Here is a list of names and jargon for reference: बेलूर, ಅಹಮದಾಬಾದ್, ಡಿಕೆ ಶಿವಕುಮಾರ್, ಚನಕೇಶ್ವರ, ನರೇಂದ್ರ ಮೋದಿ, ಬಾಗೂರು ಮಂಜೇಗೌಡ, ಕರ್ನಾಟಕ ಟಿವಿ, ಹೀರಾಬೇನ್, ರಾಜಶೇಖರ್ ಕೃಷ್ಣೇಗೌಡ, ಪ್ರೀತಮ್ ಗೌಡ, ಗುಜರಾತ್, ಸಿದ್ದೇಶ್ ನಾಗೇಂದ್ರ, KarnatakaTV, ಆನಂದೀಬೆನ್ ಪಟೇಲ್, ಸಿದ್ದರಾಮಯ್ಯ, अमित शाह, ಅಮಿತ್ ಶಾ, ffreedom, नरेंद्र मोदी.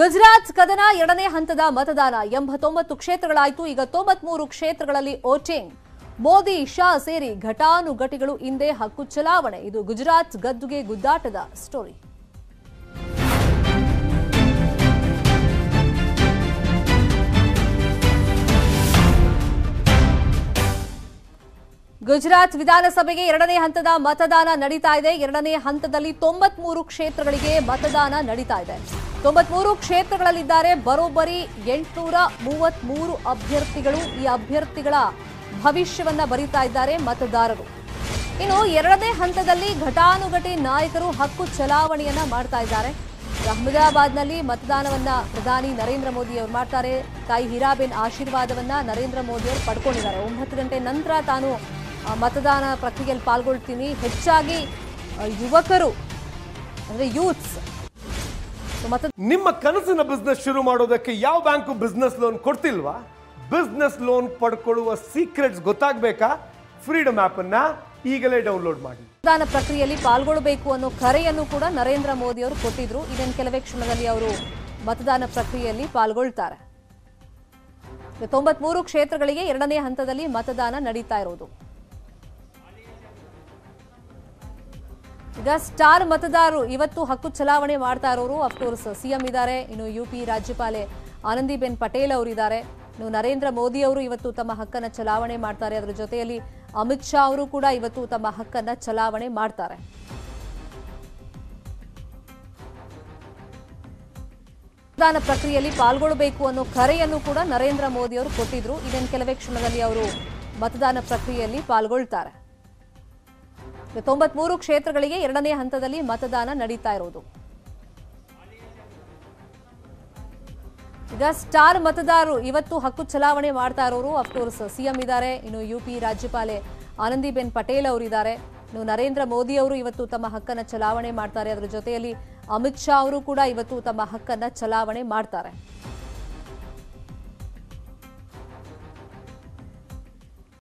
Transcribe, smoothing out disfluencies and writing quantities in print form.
ಗುಜರಾತ್ ಸದನ ಎರಡನೇ ಹಂತದ ಮತದಾನ 89 ಕ್ಷೇತ್ರಗಳಾಯಿತು। ಈಗ 93 ಕ್ಷೇತ್ರಗಳಲ್ಲಿ ವೋಟಿಂಗ್। ಮೋದಿ ಶಾ ಸೇರಿ ಘಟಾನುಘಟಿಗಳು ಹಿಂದೆ ಹಕ್ಕು ಚಲಾವಣೆ। ಇದು ಗುಜರಾತ್ ಗದ್ದುಗೆ ಗುದ್ದಾಟದ ಸ್ಟೋರಿ। ಗುಜರಾತ್ ವಿಧಾನಸಭೆಗೆ ಎರಡನೇ ಹಂತದ ಮತದಾನ ನಡೆಯುತ್ತಾ ಇದೆ। ಎರಡನೇ ಹಂತದಲ್ಲಿ 93 ಕ್ಷೇತ್ರಗಳಿಗೆ ಮತದಾನ ನಡೆಯುತ್ತಾ ಇದೆ। 93 ಕ್ಷೇತ್ರಗಳಲ್ಲಿದ್ದಾರೆ ಬರೋಬ್ಬರಿ 833 ಅಭ್ಯರ್ಥಿಗಳು। ಈ ಅಭ್ಯರ್ಥಿಗಳ ಭವಿಷ್ಯವನ್ನ ಬರೀತಾ ಇದ್ದಾರೆ ಮತದಾರರು। ಇನ್ನು ಎರಡನೇ ಹಂತದಲ್ಲಿ ಘಟಾನುಘಟಿ ನಾಯಕರು ಹಕ್ಕು ಚಲಾವಣೆಯನ್ನ ಮಾಡ್ತಾ ಇದ್ದಾರೆ। ಅಹಮದಾಬಾದ್ನಲ್ಲಿ ಮತದಾನವನ್ನ ಪ್ರಧಾನಿ ನರೇಂದ್ರ ಮೋದಿ ಅವರು ಮಾಡ್ತಾರೆ। ತಾಯಿ ಹೀರಾಬೇನ್ ಆಶೀರ್ವಾದವನ್ನ ನರೇಂದ್ರ ಮೋದಿ ಅವರು ಪಡ್ಕೊಂಡಿದ್ದಾರೆ। 9 ಗಂಟೆ ನಂತರ ತಾನು ಮತದಾನ ಪ್ರಕ್ರಿಯೆಯಲ್ಲಿ ಪಾಲ್ಗೊಳ್ತೀನಿ। ಹೆಚ್ಚಾಗಿ ಯುವಕರು ಅಂದ್ರೆ ಯೂತ್ಸ್। ನಿಮ್ಮ ಕನಸಿನ ಬಿಸ್ನೆಸ್ ಶುರು ಮಾಡೋದಕ್ಕೆ ಯಾವ ಬ್ಯಾಂಕು ಬಿಸ್ನೆಸ್ ಲೋನ್ ಕೊಡ್ತಿಲ್ವಾ? ಬಿಸ್ನೆಸ್ ಲೋನ್ ಪಡ್ಕೊಳ್ಳುವ ಸೀಕ್ರೆಟ್ಸ್ ಗೊತ್ತಾಗಬೇಕಾ? ಫ್ರೀಡಮ್ ಆಪ್ ಅನ್ನ ಈಗಲೇ ಡೌನ್ಲೋಡ್ ಮಾಡಿ। ಮತದಾನ ಪ್ರಕ್ರಿಯೆಯಲ್ಲಿ ಪಾಲ್ಗೊಳ್ಳಬೇಕು ಅನ್ನೋ ಕರೆಯನ್ನು ಕೂಡ ನರೇಂದ್ರ ಮೋದಿ ಅವರು ಕೊಟ್ಟಿದ್ರು। ಇನ್ನೇನು ಕೆಲವೇ ಕ್ಷಣದಲ್ಲಿ ಅವರು ಮತದಾನ ಪ್ರಕ್ರಿಯೆಯಲ್ಲಿ ಪಾಲ್ಗೊಳ್ತಾರೆ। 93 ಕ್ಷೇತ್ರಗಳಿಗೆ ಎರಡನೇ ಹಂತದಲ್ಲಿ ಮತದಾನ ನಡೀತಾ ಇರೋದು। ಈಗ ಸ್ಟಾರ್ ಮತದಾರರು ಇವತ್ತು ಹಕ್ಕು ಚಲಾವಣೆ ಮಾಡ್ತಾ ಇರೋರು ಅಫ್ಕೋರ್ಸ್ ಸಿಎಂ ಇದ್ದಾರೆ, ಇನ್ನು ಯುಪಿ ರಾಜ್ಯಪಾಲೆ ಆನಂದೀಬೆನ್ ಪಟೇಲ್ ಅವರು ಇದ್ದಾರೆ, ಇನ್ನು ನರೇಂದ್ರ ಮೋದಿ ಅವರು ಇವತ್ತು ತಮ್ಮ ಹಕ್ಕನ್ನು ಚಲಾವಣೆ ಮಾಡ್ತಾರೆ। ಅದರ ಜೊತೆಯಲ್ಲಿ ಅಮಿತ್ ಶಾ ಅವರು ಕೂಡ ಇವತ್ತು ತಮ್ಮ ಹಕ್ಕನ್ನು ಚಲಾವಣೆ ಮಾಡ್ತಾರೆ। ಮತದಾನ ಪ್ರಕ್ರಿಯೆಯಲ್ಲಿ ಪಾಲ್ಗೊಳ್ಳಬೇಕು ಅನ್ನೋ ಕರೆಯನ್ನು ಕೂಡ ನರೇಂದ್ರ ಮೋದಿ ಅವರು ಕೊಟ್ಟಿದ್ರು। ಇನ್ನೇನು ಕೆಲವೇ ಕ್ಷಣದಲ್ಲಿ ಅವರು ಮತದಾನ ಪ್ರಕ್ರಿಯೆಯಲ್ಲಿ ಪಾಲ್ಗೊಳ್ತಾರೆ। 93 ಕ್ಷೇತ್ರಗಳಿಗೆ ಎರಡನೇ ಹಂತದಲ್ಲಿ ಮತದಾನ ನಡೀತಾ ಇರೋದು। ಈಗ ಸ್ಟಾರ್ ಮತದಾರರು ಇವತ್ತು ಹಕ್ಕು ಚಲಾವಣೆ ಮಾಡ್ತಾ ಇರೋರು ಅಫ್ಕೋರ್ಸ್ ಸಿಎಂ ಇದ್ದಾರೆ, ಇನ್ನು ಯುಪಿ ರಾಜ್ಯಪಾಲೆ ಆನಂದೀಬೆನ್ ಪಟೇಲ್ ಅವರು ಇದ್ದಾರೆ, ಇನ್ನು ನರೇಂದ್ರ ಮೋದಿ ಅವರು ಇವತ್ತು ತಮ್ಮ ಹಕ್ಕನ್ನು ಚಲಾವಣೆ ಮಾಡ್ತಾರೆ। ಅದರ ಜೊತೆಯಲ್ಲಿ ಅಮಿತ್ ಶಾ ಅವರು ಕೂಡ ಇವತ್ತು ತಮ್ಮ ಹಕ್ಕನ್ನು ಚಲಾವಣೆ ಮಾಡ್ತಾರೆ।